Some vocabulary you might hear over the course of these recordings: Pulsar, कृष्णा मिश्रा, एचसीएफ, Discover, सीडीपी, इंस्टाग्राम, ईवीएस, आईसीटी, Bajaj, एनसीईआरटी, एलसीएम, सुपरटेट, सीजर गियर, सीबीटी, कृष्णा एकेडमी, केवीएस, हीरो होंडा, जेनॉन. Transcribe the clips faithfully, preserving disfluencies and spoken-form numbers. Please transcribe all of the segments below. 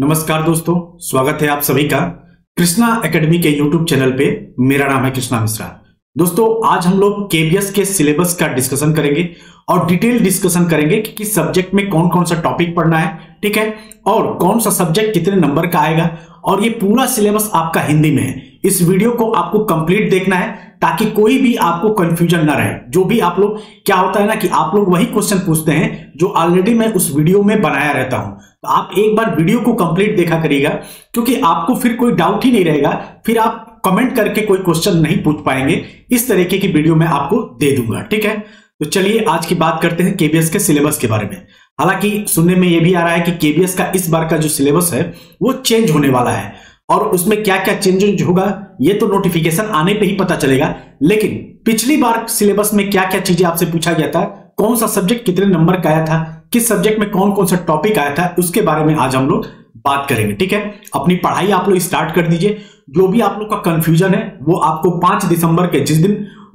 नमस्कार दोस्तों, स्वागत है आप सभी का कृष्णा एकेडमी के यूट्यूब चैनल पे। मेरा नाम है कृष्णा मिश्रा। दोस्तों, आज हम लोग केवीएस के सिलेबस का डिस्कशन करेंगे और डिटेल डिस्कशन करेंगे कि किस सब्जेक्ट में कौन कौन सा टॉपिक पढ़ना है, ठीक है, और कौन सा सब्जेक्ट कितने नंबर का आएगा। और ये पूरा सिलेबस आपका हिंदी में है। इस वीडियो को आपको कंप्लीट देखना है ताकि कोई भी आपको कंफ्यूजन ना रहे। जो भी आप लोग, क्या होता है ना कि आप लोग वही क्वेश्चन पूछते हैं जो ऑलरेडी मैं उस वीडियो में बनाया रहता हूं। तो आप एक बार वीडियो को कंप्लीट देखा करिएगा, क्योंकि आपको फिर कोई डाउट ही नहीं रहेगा, फिर आप कमेंट करके कोई क्वेश्चन नहीं पूछ पाएंगे। इस तरीके की वीडियो मैं आपको दे दूंगा, ठीक है। तो चलिए आज की बात करते हैं केवीएस के सिलेबस के बारे में। हालांकि सुनने में यह भी आ रहा है कि केवीएस का इस बार का जो सिलेबस है वो चेंज होने वाला है, और उसमें क्या क्या चेंजेस होगा ये तो नोटिफिकेशन आने पे ही पता चलेगा। लेकिन पिछली बार सिलेबस में क्या क्या चीजें आपसे पूछा गया था, कौन सा सब्जेक्ट कितने नंबर का आया था, किस सब्जेक्ट में कौन कौन सा टॉपिक आया था, उसके बारे में आज हम लोग बात करेंगे, ठीक है। अपनी पढ़ाई आप लोग स्टार्ट कर दीजिए। जो भी आप लोग का कंफ्यूजन है वो आपको पांच दिसंबर के जिस दिन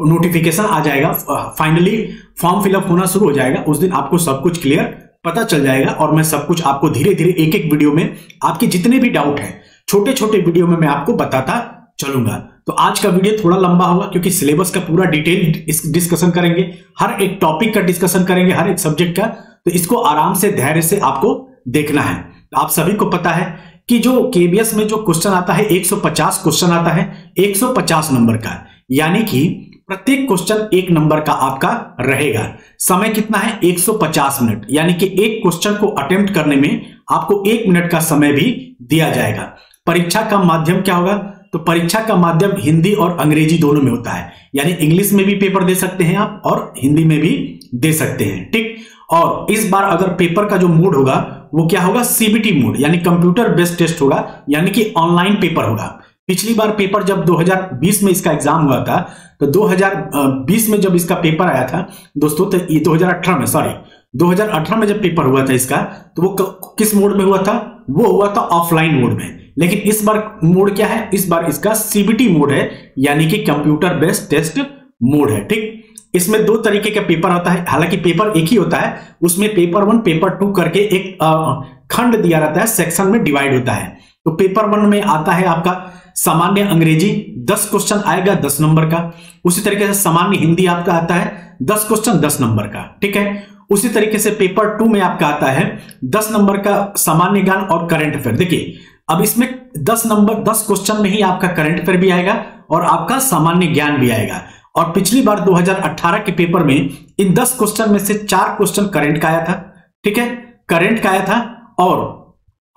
नोटिफिकेशन आ जाएगा, फाइनली फॉर्म फिलअप होना शुरू हो जाएगा, उस दिन आपको सब कुछ क्लियर पता चल जाएगा। और मैं सब कुछ आपको धीरे धीरे एक एक वीडियो में आपके जितने भी डाउट है छोटे छोटे वीडियो में मैं आपको बताता चलूंगा। तो आज का वीडियो थोड़ा लंबा होगा क्योंकि सिलेबस का पूरा डिटेल इस डिस्कशन करेंगे, हर एक टॉपिक का डिस्कशन करेंगे, हर एक सब्जेक्ट का। तो इसको आराम से धैर्य से आपको देखना है। तो आप सभी को पता है कि जो केवीएस में जो क्वेश्चन आता है एक सौ पचास क्वेश्चन आता है, एक सौ पचास नंबर का, यानी कि प्रत्येक क्वेश्चन एक नंबर का आपका रहेगा। समय कितना है, एक सौ पचास मिनट, यानी कि एक क्वेश्चन को अटेम्प्ट करने में आपको एक मिनट का समय भी दिया जाएगा। परीक्षा का माध्यम क्या होगा, तो परीक्षा का माध्यम हिंदी और अंग्रेजी दोनों में होता है, यानी इंग्लिश में भी पेपर दे सकते हैं आप और हिंदी में भी दे सकते हैं, ठीक। और इस बार अगर पेपर का जो मोड होगा वो क्या होगा, सीबीटी मोड, यानी कंप्यूटर बेस्ड टेस्ट होगा, यानी कि ऑनलाइन पेपर होगा। पिछली बार पेपर जब दो हज़ार बीस में इसका एग्जाम हुआ था, तो दो हज़ार बीस में जब इसका पेपर आया था दोस्तों, तो ये दो हज़ार अठारह में, सॉरी दो हज़ार अठारह में जब पेपर हुआ था इसका, तो वो किस मोड में हुआ था, वो हुआ था ऑफलाइन मोड में। लेकिन इस बार मोड क्या है, इस बार इसका सीबीटी मोड है, यानी कि कंप्यूटर बेस्ड टेस्ट मोड है, ठीक। इसमें दो तरीके का पेपर आता है, हालांकि पेपर एक ही होता है। उसमें पेपर वन पेपर टू करके एक खंड दिया रहता है, सेक्शन में डिवाइड होता है। तो पेपर वन में आता है आपका सामान्य अंग्रेजी, दस क्वेश्चन आएगा दस नंबर का। उसी तरीके से सामान्य हिंदी आपका आता है दस क्वेश्चन दस नंबर का, ठीक है। उसी तरीके से पेपर टू में आपका आता है दस नंबर का सामान्य ज्ञान और करंट अफेयर। देखिए अब इसमें दस नंबर दस क्वेश्चन में ही आपका करंट अफेयर भी आएगा और आपका सामान्य ज्ञान भी आएगा। और पिछली बार दो हज़ार अठारह के पेपर में इन दस क्वेश्चन में से चार क्वेश्चन करंट का आया था, ठीक है, करंट का आया था। और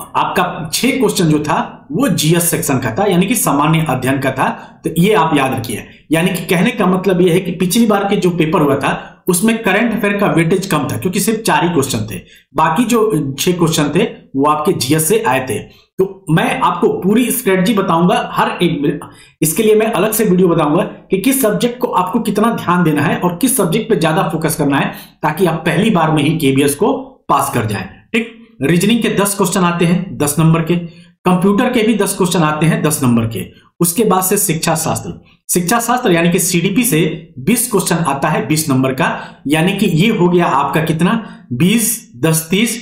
आपका छह क्वेश्चन जो था वो जीएस सेक्शन का था, यानी कि सामान्य अध्ययन का था। तो ये आप याद रखिए। यानी कि कहने का मतलब यह है कि पिछली बार के जो पेपर हुआ था उसमें करंट अफेयर का वेटेज कम था, क्योंकि सिर्फ चार ही क्वेश्चन थे, बाकी जो छह क्वेश्चन थे वो आपके जीएस से आए थे। तो मैं आपको पूरी स्ट्रेटजी बताऊंगा हर एक, इसके लिए मैं अलग से वीडियो बताऊंगा कि किस सब्जेक्ट को आपको कितना ध्यान देना है और किस सब्जेक्ट पे ज्यादा फोकस करना है, ताकि आप पहली बार में ही केवीएस को पास कर जाएं, ठीक। रीजनिंग के दस क्वेश्चन आते हैं दस नंबर के, कंप्यूटर के भी दस क्वेश्चन आते हैं दस नंबर के। उसके बाद से शिक्षा शास्त्र, शिक्षा शास्त्र यानी कि सीडीपी से बीस क्वेश्चन आता है बीस नंबर का, यानी कि ये हो गया आपका कितना, बीस दस तीस,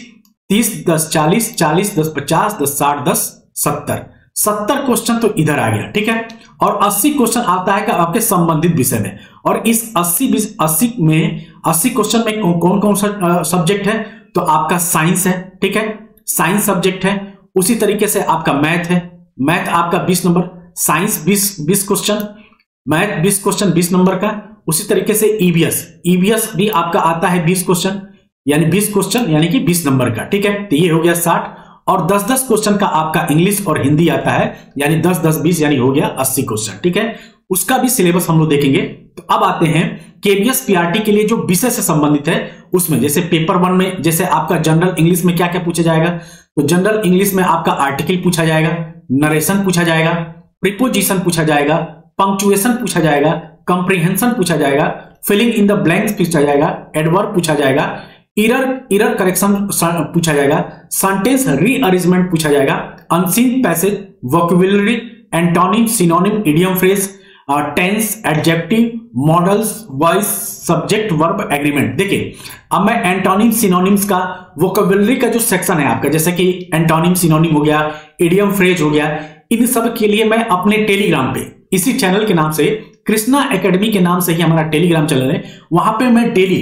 तीस दस चालीस, चालीस दस पचास, दस साठ, दस सत्तर, सत्तर क्वेश्चन तो इधर आ गया, ठीक है। और अस्सी क्वेश्चन आता है आपके संबंधित विषय में, और इस अस्सी अस्सी में अस्सी क्वेश्चन में कौन कौन सा सब्जेक्ट है, तो आपका साइंस है, ठीक है, साइंस सब्जेक्ट है। उसी तरीके से आपका मैथ है, मैथ आपका बीस नंबर, साइंस बीस बीस क्वेश्चन, मैथ बीस क्वेश्चन बीस नंबर का। उसी तरीके से ईवीएस, ईवीएस भी आपका आता है बीस क्वेश्चन, यानी बीस क्वेश्चन यानी कि बीस नंबर का, ठीक है। तो ये हो गया साठ, और दस दस क्वेश्चन का आपका इंग्लिश और हिंदी आता है, यानी दस दस बीस, यानी हो गया अस्सी क्वेश्चन, ठीक है। उसका भी सिलेबस हम लोग देखेंगे। तो अब आते हैं केवीएस पीआरटी के लिए जो विषय से संबंधित है उसमें। जैसे पेपर वन में, जैसे आपका जनरल इंग्लिश में क्या क्या पूछा जाएगा, तो जनरल इंग्लिश में आपका आर्टिकल पूछा जाएगा, नरेशन पूछा जाएगा, प्रीपोजिशन पूछा जाएगा, पंक्चुएशन पूछा जाएगा, कंप्रीहेंशन पूछा जाएगा, फिलिंग इन द ब्लैंक्स पूछा जाएगा, एडवर्ब पूछा जाएगा, एरर एरर करेक्शन पूछा जाएगा, सेंटेंस रीअरेंजमेंट पूछा जाएगा, unseen passage, vocabulary, antonym, synonym, idiom phrase, tense, adjective, models voice subject verb agreement. देखिए अब मैं एंटोनिम सिनोनिम्स का वोकैबुलरी का जो सेक्शन है आपका, जैसे कि एंटोनिम सिनोनिम हो गया, इडियम फ्रेज हो गया, इन सब के लिए मैं अपने टेलीग्राम पे इसी चैनल के नाम से कृष्णा एकेडमी के नाम से ही हमारा टेलीग्राम चैनल है, वहां पे मैं डेली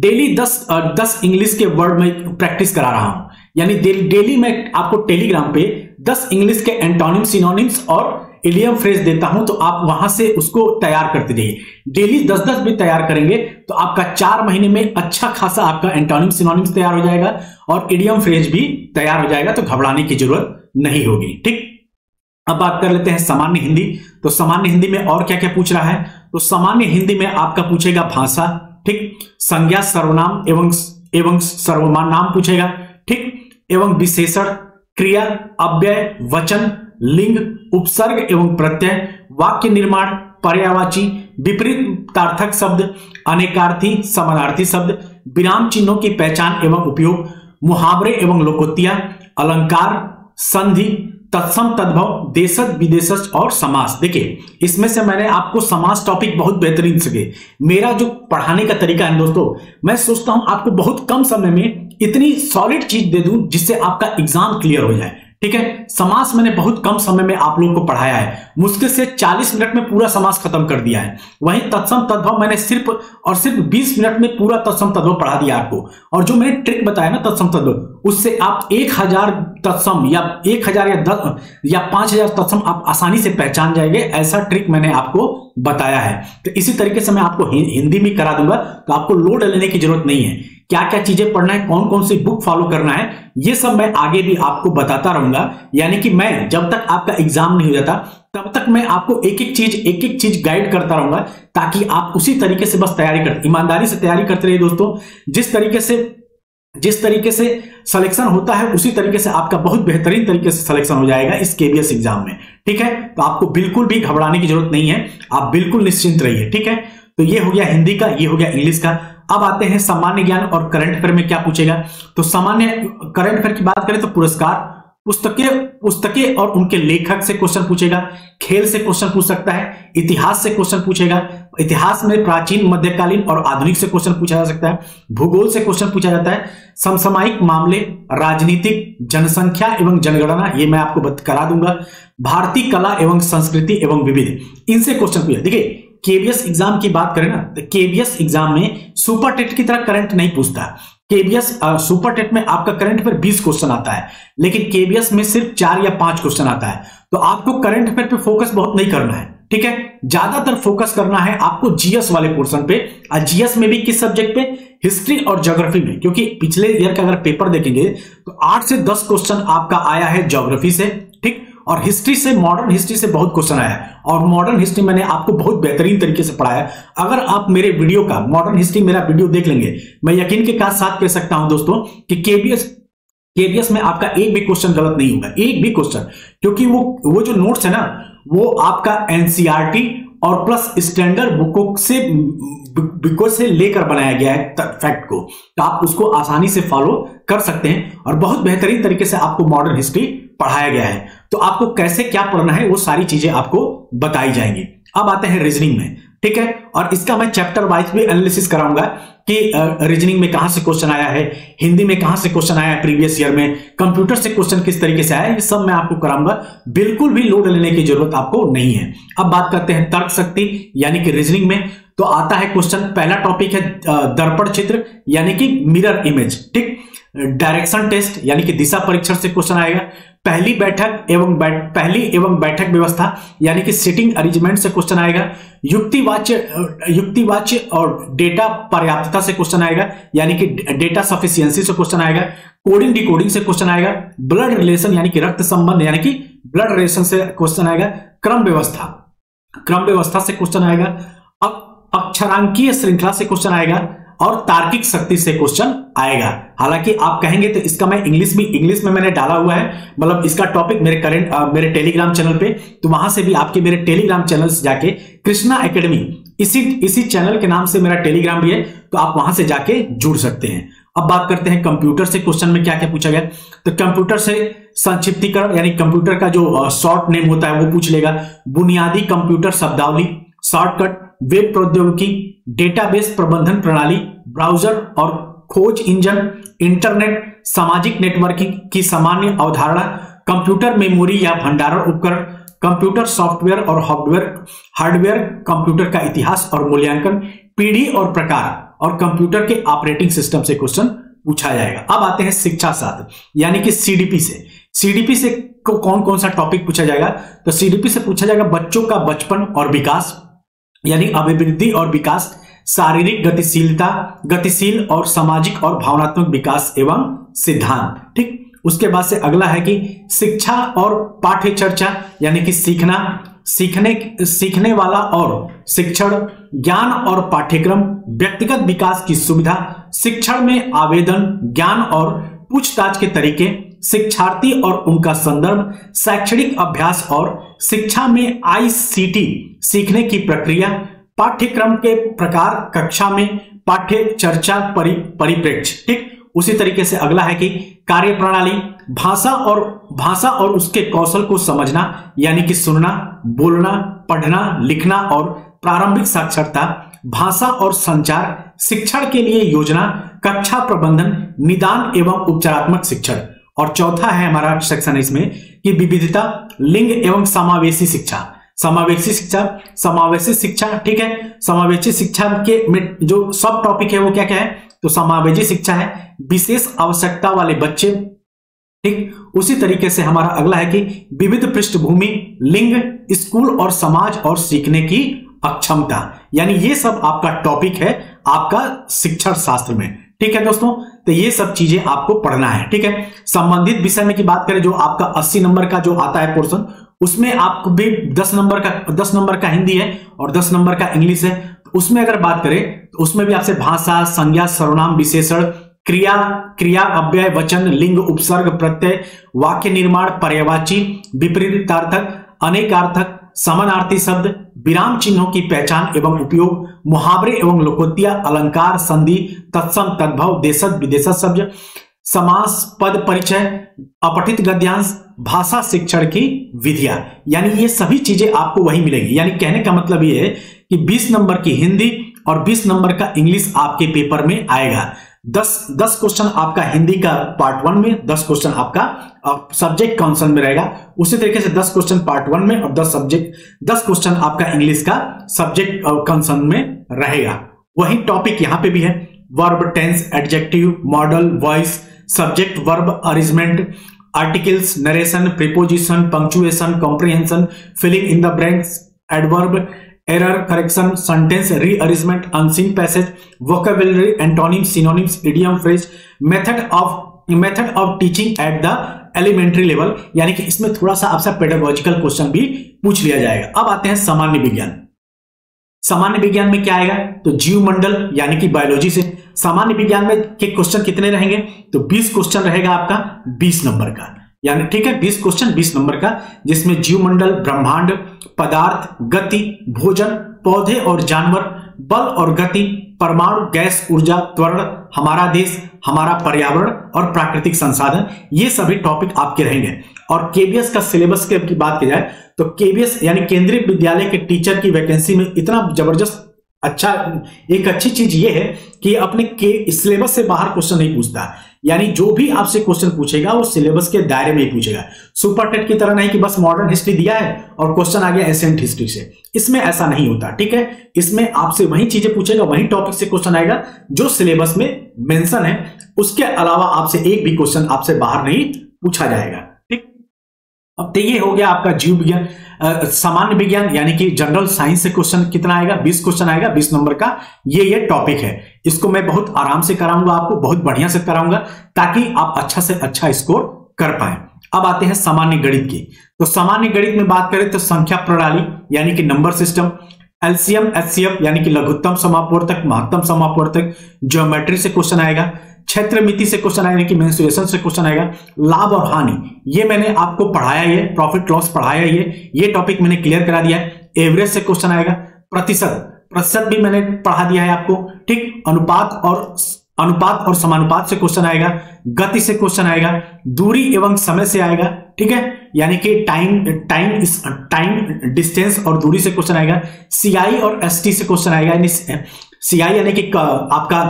डेली दस दस इंग्लिश के वर्ड में प्रैक्टिस करा रहा हूं। यानी डेली मैं आपको टेलीग्राम पे दस इंग्लिश के एंटोनिम सिनोनिम्स और इडियम फ्रेज देता हूं, तो आप वहां से उसको तैयार करते रहिए। डेली दस दस भी तैयार करेंगे तो आपका चार महीने में अच्छा खासा आपका एंटोनिम सिनोनिम्स तैयार हो जाएगा और इडियम फ्रेज भी तैयार हो जाएगा, तो घबराने की जरूरत नहीं होगी। ठीक, अब बात कर लेते हैं सामान्य हिंदी। तो सामान्य हिंदी में और क्या क्या पूछ रहा है, तो सामान्य हिंदी में आपका पूछेगा भाषा, ठीक, संज्ञा सर्वनाम एवं एवं सर्वमान नाम पूछेगा, ठीक, एवं विशेषण, क्रिया, अव्यय, वचन, लिंग, उपसर्ग एवं प्रत्यय, वाक्य निर्माण, पर्यायवाची, विपरीतार्थक शब्द, अनेकार्थी, समानार्थी शब्द, विराम चिन्हों की पहचान एवं उपयोग, मुहावरे एवं लोकोक्तियां, अलंकार, संधि, तत्सम तद्भव, देशज विदेशज और समास। देखिए इसमें से मैंने आपको समास टॉपिक बहुत बेहतरीन से दिए। मेरा जो पढ़ाने का तरीका है दोस्तों, मैं सोचता हूं आपको बहुत कम समय में इतनी सॉलिड चीज दे दूं जिससे आपका एग्जाम क्लियर हो जाए। ठीक है, समास मैंने बहुत कम समय में आप लोगों को पढ़ाया है, मुश्किल से चालीस मिनट में पूरा समास खत्म कर दिया है। वहीं तत्सम तद्भव मैंने सिर्फ और सिर्फ बीस मिनट में पूरा तत्सम तद्भव पढ़ा दिया आपको। और जो मैंने ट्रिक बताया ना तत्सम तद्भव, उससे आप एक हजार तत्सम या एक हजार या दस या पांच हजार तत्सम आप आसानी से पहचान जाएंगे, ऐसा ट्रिक मैंने आपको बताया है। तो इसी तरीके से मैं आपको हिंदी में करा दूंगा, तो आपको लोड लेने की जरूरत नहीं है। क्या क्या चीजें पढ़ना है, कौन कौन सी बुक फॉलो करना है, ये सब मैं आगे भी आपको बताता रहूंगा। यानी कि मैं जब तक आपका एग्जाम नहीं हो जाता तब तक मैं आपको एक एक चीज एक एक चीज गाइड करता रहूंगा, ताकि आप उसी तरीके से बस तैयारी करते ईमानदारी से तैयारी करते रहिए दोस्तों। जिस तरीके से जिस तरीके से सिलेक्शन होता है उसी तरीके से आपका बहुत बेहतरीन तरीके से सिलेक्शन हो जाएगा इस केवीएस एग्जाम में। ठीक है, तो आपको बिल्कुल भी घबराने की जरूरत नहीं है, आप बिल्कुल निश्चिंत रहिए। ठीक है, तो ये हो गया हिंदी का, ये हो गया इंग्लिश का। अब आते हैं सामान्य ज्ञान और करंट अफेयर में क्या पूछेगा। तो सामान्य करंट अफेयर की बात करें तो पुरस्कार, पुस्तकें पुस्तकें और उनके लेखक से क्वेश्चन पूछेगा, खेल से क्वेश्चन पूछ सकता है, इतिहास से क्वेश्चन पूछेगा। इतिहास में प्राचीन, मध्यकालीन और आधुनिक से क्वेश्चन पूछा जा सकता है। भूगोल से क्वेश्चन पूछा जाता है। समसामयिक मामले, राजनीतिक, जनसंख्या एवं जनगणना, ये मैं आपको करा दूंगा। भारतीय कला एवं संस्कृति एवं विविध, इनसे क्वेश्चन पूछा। देखिए केवीएस एग्जाम की बात करें ना, तो केवीएस एग्जाम में सुपरटेट की तरह करंट नहीं पूछता। केवीएस सुपरटेट में आपका करंट पर बीस क्वेश्चन आता है, लेकिन केवीएस में सिर्फ चार या पांच क्वेश्चन आता है। तो आपको करंट अफेयर पे फोकस बहुत नहीं करना है। ठीक है, ज्यादातर फोकस करना है आपको जीएस वाले पोर्शन पे, और जीएस में भी किस सब्जेक्ट पे, हिस्ट्री और ज्योग्राफी में, क्योंकि पिछले ईयर का अगर पेपर देखेंगे तो आठ से दस क्वेश्चन आपका आया है ज्योग्राफी से, ठीक, और हिस्ट्री से, मॉडर्न हिस्ट्री से बहुत क्वेश्चन आया है। और मॉडर्न हिस्ट्री मैंने आपको बहुत बेहतरीन तरीके से पढ़ाया है। अगर आप मेरे वीडियो का मॉडर्न हिस्ट्री मेरा वीडियो देख लेंगे, मैं यकीन के साथ कह सकता हूं दोस्तों कि केवीएस केवीएस में आपका एक भी क्वेश्चन गलत नहीं होगा, एक भी क्वेश्चन, क्योंकि वो वो जो नोट्स है ना, वो आपका एनसीईआरटी और प्लस स्टैंडर्ड बुकों से बुकों से लेकर बनाया गया है फैक्ट को, तो आप उसको आसानी से फॉलो कर सकते हैं। और बहुत बेहतरीन तरीके से आपको मॉडर्न हिस्ट्री पढ़ाया गया है, तो आपको कैसे क्या पढ़ना है वो सारी चीजें आपको बताई जाएंगी। अब आते हैं रीजनिंग में। ठीक है, और इसका मैं चैप्टर वाइज भी एनालिसिस कराऊंगा कि रीजनिंग में कहां से क्वेश्चन आया है, हिंदी में कहां से क्वेश्चन आया है प्रीवियस ईयर में, कंप्यूटर से क्वेश्चन किस तरीके से आया है, सब मैं आपको कराऊंगा। बिल्कुल भी लोड लेने की जरूरत आपको नहीं है। अब बात करते हैं तर्क शक्ति, यानी कि रीजनिंग में तो आता है क्वेश्चन, पहला टॉपिक है दर्पण चित्र यानी कि मिरर इमेज, ठीक, डायरेक्शन टेस्ट यानी कि दिशा परीक्षण से क्वेश्चन आएगा, पहली बैठक एवं बैठ, पहली एवं बैठक व्यवस्था यानी कि सिटिंग अरेंजमेंट से क्वेश्चन आएगा, युक्तिवाच्य युक्तिवाच्य और डेटा पर्याप्तता से क्वेश्चन आएगा यानी कि डेटा सफिशियंसी से क्वेश्चन आएगा, कोडिंग डिकोडिंग से क्वेश्चन आएगा, ब्लड रिलेशन यानी कि रक्त संबंध यानी कि ब्लड रिलेशन से क्वेश्चन आएगा, क्रम व्यवस्था क्रम व्यवस्था से क्वेश्चन आएगा, अक्षरांकीय श्रृंखला से क्वेश्चन आएगा और तार्किक शक्ति से क्वेश्चन आएगा। हालांकि आप कहेंगे तो इसका मैं इंग्लिश में इंग्लिश में मैंने डाला हुआ है, मतलब इसका टॉपिक मेरे करंट मेरे टेलीग्राम चैनल पे, तो वहां से भी आपके मेरे टेलीग्राम चैनल से जाके कृष्णा एकेडमी इसी इसी चैनल के नाम से मेरा टेलीग्राम भी है, तो आप वहां से जाके जुड़ सकते हैं। अब बात करते हैं कंप्यूटर से क्वेश्चन में क्या क्या पूछा गया। तो कंप्यूटर से संक्षिप्तीकरण यानी कंप्यूटर का जो शॉर्ट नेम होता है वो पूछ लेगा, बुनियादी कंप्यूटर शब्दावली, शॉर्टकट, वेब प्रौद्योगिकी, डेटाबेस प्रबंधन प्रणाली, ब्राउजर और खोज इंजन, इंटरनेट, सामाजिक नेटवर्किंग की सामान्य अवधारणा, कंप्यूटर मेमोरी या भंडारण उपकरण, कंप्यूटर सॉफ्टवेयर और हार्डवेयर हार्डवेयर कंप्यूटर का इतिहास और मूल्यांकन, पीढ़ी और प्रकार, और कंप्यूटर के ऑपरेटिंग सिस्टम से क्वेश्चन पूछा जाएगा। अब आते हैं शिक्षा शास्त्र यानी कि सीडीपी से। सीडीपी से को कौन कौन सा टॉपिक पूछा जाएगा? तो सीडीपी से पूछा जाएगा बच्चों का बचपन और विकास यानी अभिवृद्धि और विकास, शारीरिक गतिशीलता, गतिशील और सामाजिक और भावनात्मक विकास एवं सिद्धांत। ठीक, उसके बाद से अगला है कि शिक्षा और पाठ्य चर्चा यानी कि सीखना, सीखने सीखने वाला और शिक्षण, ज्ञान और पाठ्यक्रम, व्यक्तिगत विकास की सुविधा, शिक्षण में आवेदन, ज्ञान और पूछताछ के तरीके, शिक्षार्थी और उनका संदर्भ, शैक्षणिक अभ्यास और शिक्षा में आईसीटी सीखने की प्रक्रिया, पाठ्यक्रम के प्रकार, कक्षा में पाठ्य चर्चा परि, परिप्रेक्ष्य। ठीक, उसी तरीके से अगला है कि कार्य प्रणाली, भाषा और भाषा और उसके कौशल को समझना यानी कि सुनना, बोलना, पढ़ना, लिखना और प्रारंभिक साक्षरता, भाषा और संचार, शिक्षण के लिए योजना, कक्षा प्रबंधन, निदान एवं उपचारात्मक शिक्षण। और चौथा है हमारा सेक्शन इसमें कि विविधता, लिंग एवं समावेशी शिक्षा। समावेशी शिक्षा समावेशी शिक्षा ठीक है, समावेशी शिक्षा के में जो सब टॉपिक है वो क्या क्या है? तो समावेशी शिक्षा है, विशेष आवश्यकता वाले बच्चे। ठीक, उसी तरीके से हमारा अगला है कि विविध पृष्ठभूमि, लिंग, स्कूल और समाज और सीखने की अक्षमता, यानी ये सब आपका टॉपिक है आपका शिक्षा शास्त्र में। ठीक है दोस्तों, तो ये सब चीजें आपको पढ़ना है। ठीक है, संबंधित विषय में की बात करें जो आपका अस्सी नंबर का जो आता है पोर्शन, उसमें आपको भी दस नंबर का दस नंबर का हिंदी है और दस नंबर का इंग्लिश है। उसमें अगर बात करें तो उसमें भी आपसे भाषा, संज्ञा, सर्वनाम विशेषण, क्रिया क्रिया अव्यय, वचन, लिंग, उपसर्ग, प्रत्यय, वाक्य निर्माण, पर्यायवाची, विपरीतार्थक, अनेकार्थक, समानार्थी शब्द, विराम चिन्हों की पहचान एवं उपयोग, मुहावरे एवं लोकोक्तियां, अलंकार, संधि, तत्सम तद्भव, देशज विदेशज शब्द, समास, पद परिचय, अपठित गद्यांश, भाषा शिक्षण की विधियां, यानी ये सभी चीजें आपको वही मिलेगी। यानी कहने का मतलब ये है कि बीस नंबर की हिंदी और बीस नंबर का इंग्लिश आपके पेपर में आएगा। दस दस क्वेश्चन आपका हिंदी का पार्ट वन में, दस क्वेश्चन आपका सब्जेक्ट कॉन्सन में रहेगा। उसी तरीके से दस क्वेश्चन पार्ट वन में और दस सब्जेक्ट दस क्वेश्चन आपका इंग्लिश का सब्जेक्ट कॉन्सन में रहेगा। वही टॉपिक यहाँ पे भी है, verb, tense, adjective, modal, voice, subject, verb, arrangement, articles, narration, preposition, punctuation, comprehension, filling in the blanks, adverb, error correction, sentence rearrangement, unseen passage, vocabulary, antonym, synonyms, idiom, phrase, method of method of teaching at the elementary level, यानी कि इसमें थोड़ा सा आपसे pedagogical question भी पूछ लिया जाएगा। अब आते हैं सामान्य विज्ञान। सामान्य विज्ञान में क्या आएगा? तो जीव मंडल यानी कि बायोलॉजी से। सामान्य विज्ञान में के क्वेश्चन कितने रहेंगे? तो बीस क्वेश्चन रहेगा आपका बीस नंबर का, यानी ठीक है बीस क्वेश्चन बीस नंबर का, जिसमें जीव मंडल, ब्रह्मांड, पदार्थ, गति, भोजन, पौधे और जानवर, बल और गति, परमाणु, गैस, ऊर्जा, त्वरण, हमारा देश, हमारा पर्यावरण और प्राकृतिक संसाधन, ये सभी टॉपिक आपके रहेंगे। और केवीएस का सिलेबस की बात की जाए तो केवीएस यानी केंद्रीय विद्यालय के टीचर की वैकेंसी में इतना जबरदस्त अच्छा एक अच्छी चीज ये है कि अपने के सिलेबस से बाहर क्वेश्चन नहीं पूछता, यानी जो भी आपसे क्वेश्चन पूछेगा वो सिलेबस के दायरे में ही पूछेगा। सुपरटेट की तरह नहीं कि बस मॉडर्न हिस्ट्री दिया है और क्वेश्चन आ गया एसेंट हिस्ट्री से, इसमें ऐसा नहीं होता। ठीक है, इसमें आपसे वही चीजें पूछेगा, वही टॉपिक से क्वेश्चन आएगा जो सिलेबस में मेंशन है, उसके अलावा आपसे एक भी क्वेश्चन आपसे बाहर नहीं पूछा जाएगा। अब तो ये हो गया आपका जीव विज्ञान। सामान्य विज्ञान यानी कि जनरल साइंस से क्वेश्चन कितना आएगा? बीस क्वेश्चन आएगा, बीस नंबर का। ये ये टॉपिक है, इसको मैं बहुत आराम से कराऊंगा, आपको बहुत बढ़िया से कराऊंगा ताकि आप अच्छा से अच्छा स्कोर कर पाए। अब आते हैं सामान्य गणित की। तो सामान्य गणित में बात करें तो संख्या प्रणाली यानी कि नंबर सिस्टम, एलसीएम, एचसीएफ यानी कि लघुत्तम समापवर्तक, महत्तम समापवर्तक, ज्योमेट्री से क्वेश्चन आएगा, क्षेत्र मिति से क्वेश्चन आएगा कि मेंसुरेशन से क्वेश्चन आएगा, लाभ और हानि, ये मैंने आपको पढ़ाया, ये प्रॉफिट लॉस पढ़ाया, ये ये टॉपिक मैंने क्लियर करा दिया है। एवरेज से क्वेश्चन आएगा, प्रतिशत प्रतिशत भी मैंने पढ़ा दिया है आपको। ठीक, अनुपात और अनुपात और समानुपात से क्वेश्चन आएगा, गति से क्वेश्चन आएगा, दूरी एवं समय से आएगा, ठीक है, यानी कि टाइम टाइम टाइम डिस्टेंस और दूरी से क्वेश्चन आएगा, सीआई और एसटी से क्वेश्चन आएगा, यानी सीआई यानी कि आपका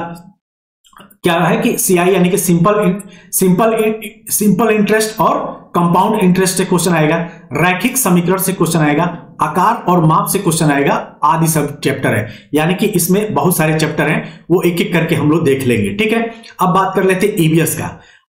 क्या है कि सीआई यानी कि सिंपल सिंपल सिंपल इंटरेस्ट और कंपाउंड इंटरेस्ट से क्वेश्चन आएगा, रैखिक समीकरण से क्वेश्चन आएगा, आकार और माप से क्वेश्चन आएगा आदि सब चैप्टर है। यानी कि इसमें बहुत सारे चैप्टर हैं, वो एक एक करके हम लोग देख लेंगे, ठीक है। अब बात कर लेते हैं ईवीएस का।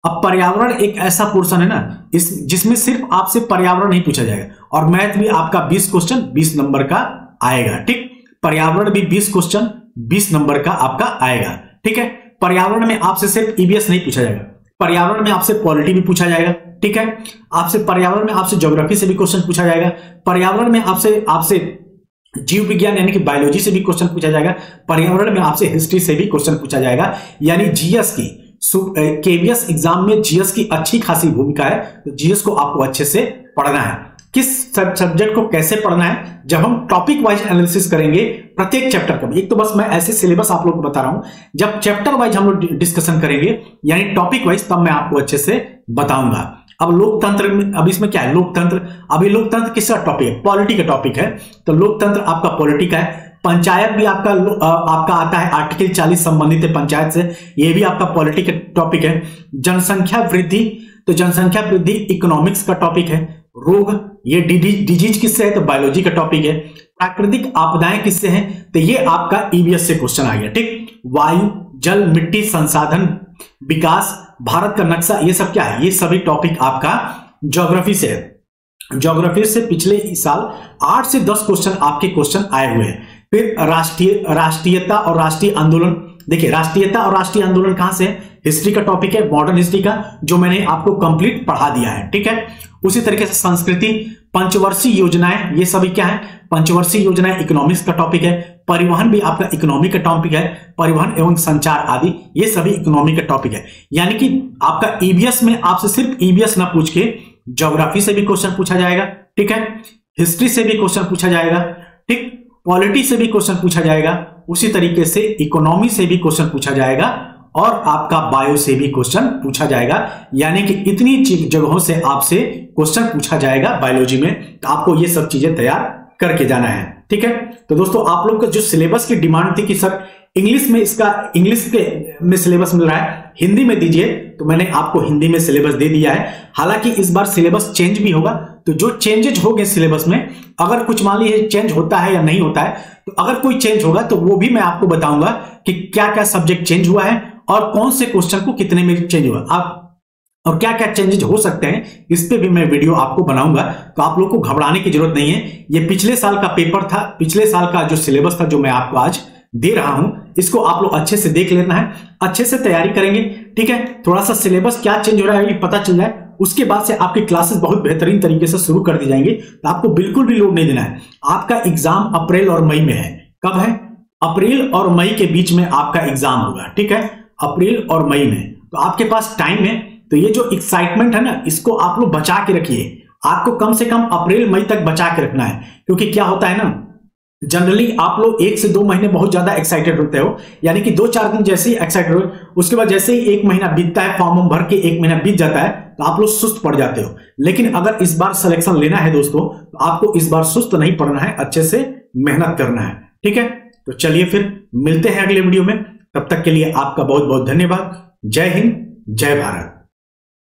अब पर्यावरण एक ऐसा पोर्शन है ना इस जिसमें सिर्फ आपसे पर्यावरण ही पूछा जाएगा, और मैथ भी आपका बीस क्वेश्चन बीस नंबर का आएगा, ठीक। पर्यावरण भी बीस क्वेश्चन बीस नंबर का आपका आएगा, ठीक है। पर्यावरण में आपसे सिर्फ ईवीएस नहीं पूछा जाएगा, पर्यावरण में आपसे पॉलिटी भी पूछा जाएगा, ठीक है। आपसे पर्यावरण में आपसे ज्योग्राफी से भी क्वेश्चन पूछा जाएगा, पर्यावरण में आपसे आपसे जीव विज्ञान यानी कि बायोलॉजी से भी क्वेश्चन पूछा जाएगा, पर्यावरण में आपसे हिस्ट्री से भी क्वेश्चन पूछा जाएगा। यानी जीएस की केवीएस एग्जाम में जीएस की अच्छी खासी भूमिका है, तो जीएस को आपको अच्छे से पढ़ना है। किस सब्जेक्ट को कैसे पढ़ना है जब हम टॉपिक वाइज एनालिसिस करेंगे प्रत्येक चैप्टर का। एक तो बस मैं ऐसे सिलेबस आप लोग को बता रहा हूं, जब चैप्टर वाइज हम लोग डिस्कशन करेंगे यानी टॉपिक वाइज तब मैं आपको अच्छे से बताऊंगा। अब लोकतंत्र में, अब इसमें क्या है लोकतंत्र, अभी लोकतंत्र किसका टॉपिक है, पॉलिटी का टॉपिक है, तो लोकतंत्र आपका पॉलिटी का है। पंचायत भी आपका आपका आता है आर्टिकल चालीस संबंधित है पंचायत से, यह भी आपका पॉलिटी का टॉपिक है। जनसंख्या वृद्धि, तो जनसंख्या वृद्धि इकोनॉमिक्स का टॉपिक है। रोग, ये डिजीज किससे है, तो बायोलॉजी का टॉपिक है। प्राकृतिक आपदाएं किससे हैं, तो ये आपका ईवीएस से क्वेश्चन आ गया, ठीक। वायु, जल, मिट्टी संसाधन विकास, भारत का नक्शा, ये सब क्या है, ये सभी टॉपिक आपका ज्योग्राफी से है। ज्योग्राफी से पिछले साल आठ से दस क्वेश्चन आपके क्वेश्चन आए हुए हैं। फिर राष्ट्रीय राष्ट्रीयता और राष्ट्रीय आंदोलन, देखिए राष्ट्रीयता और राष्ट्रीय आंदोलन कहां से है, हिस्ट्री का टॉपिक है, मॉडर्न हिस्ट्री का, जो मैंने आपको कंप्लीट पढ़ा दिया है, ठीक है। उसी तरीके से संस्कृति, पंचवर्षीय योजनाएं, ये सभी क्या है, पंचवर्षीय योजनाएं इकोनॉमिक्स का टॉपिक है। परिवहन भी आपका इकोनॉमी का टॉपिक है, परिवहन एवं संचार आदि, ये सभी इकोनॉमी का टॉपिक है। यानी कि आपका ईवीएस में आपसे सिर्फ ईवीएस ना पूछ के ज्योग्राफी से भी क्वेश्चन पूछा जाएगा, ठीक है, हिस्ट्री से भी क्वेश्चन पूछा जाएगा, ठीक, पॉलिटी से भी क्वेश्चन पूछा जाएगा, उसी तरीके से इकोनॉमी से भी क्वेश्चन पूछा जाएगा, और आपका बायो से भी क्वेश्चन पूछा जाएगा। यानी कि इतनी जगहों से आपसे क्वेश्चन पूछा जाएगा, बायोलॉजी में, तो आपको ये सब चीजें तैयार करके जाना है, ठीक है। तो दोस्तों आप लोग का जो सिलेबस की डिमांड थी कि सर इंग्लिश में इसका इंग्लिश के में सिलेबस मिल रहा है, हिंदी में दीजिए, तो मैंने आपको हिंदी में सिलेबस दे दिया है। हालांकि इस बार सिलेबस चेंज भी होगा, तो जो चेंजेज हो गए सिलेबस में, अगर कुछ मान लीजिए चेंज होता है या नहीं होता है, तो अगर कोई चेंज होगा तो वो भी मैं आपको बताऊंगा कि क्या क्या सब्जेक्ट चेंज हुआ है और कौन से क्वेश्चन को कितने में चेंज हुआ आप और क्या क्या चेंजेज हो सकते हैं, इस पे भी मैं वीडियो आपको बनाऊंगा। तो आप लोग को घबराने की जरूरत नहीं है। ये पिछले साल का पेपर था, पिछले साल का जो सिलेबस था जो मैं आपको आज दे रहा हूं, इसको आप लोग अच्छे से देख लेना है, अच्छे से तैयारी करेंगे, ठीक है। थोड़ा सा सिलेबस क्या चेंज हो रहा है ये पता चल जाए, उसके बाद से आपकी क्लासेस बहुत बेहतरीन तरीके से शुरू कर दी जाएंगी। तो आपको बिल्कुल भी लोड नहीं देना है। आपका एग्जाम अप्रैल और मई में है। कब है? अप्रैल और मई के बीच में आपका एग्जाम होगा, ठीक है, अप्रैल और मई में। तो आपके पास टाइम है, तो ये जो एक्साइटमेंट है ना, इसको आप लोग बचा के रखिए। आपको कम से कम अप्रैल मई तक बचा के रखना है, क्योंकि क्या होता है ना, जनरली आप लोग एक से दो महीने बहुत ज्यादा एक्साइटेड होते हो, यानी कि दो चार दिन जैसे ही एक्साइटेड हो, उसके बाद जैसे ही एक महीना बीतता है, फॉर्म भर के एक महीना बीत जाता है, तो आप लोग सुस्त पड़ जाते हो। लेकिन अगर इस बार सिलेक्शन लेना है दोस्तों, तो आपको इस बार सुस्त नहीं पड़ना है, अच्छे से मेहनत करना है, ठीक है। तो चलिए फिर मिलते हैं अगले वीडियो में, तब तक के लिए आपका बहुत बहुत धन्यवाद। जय हिंद, जय भारत।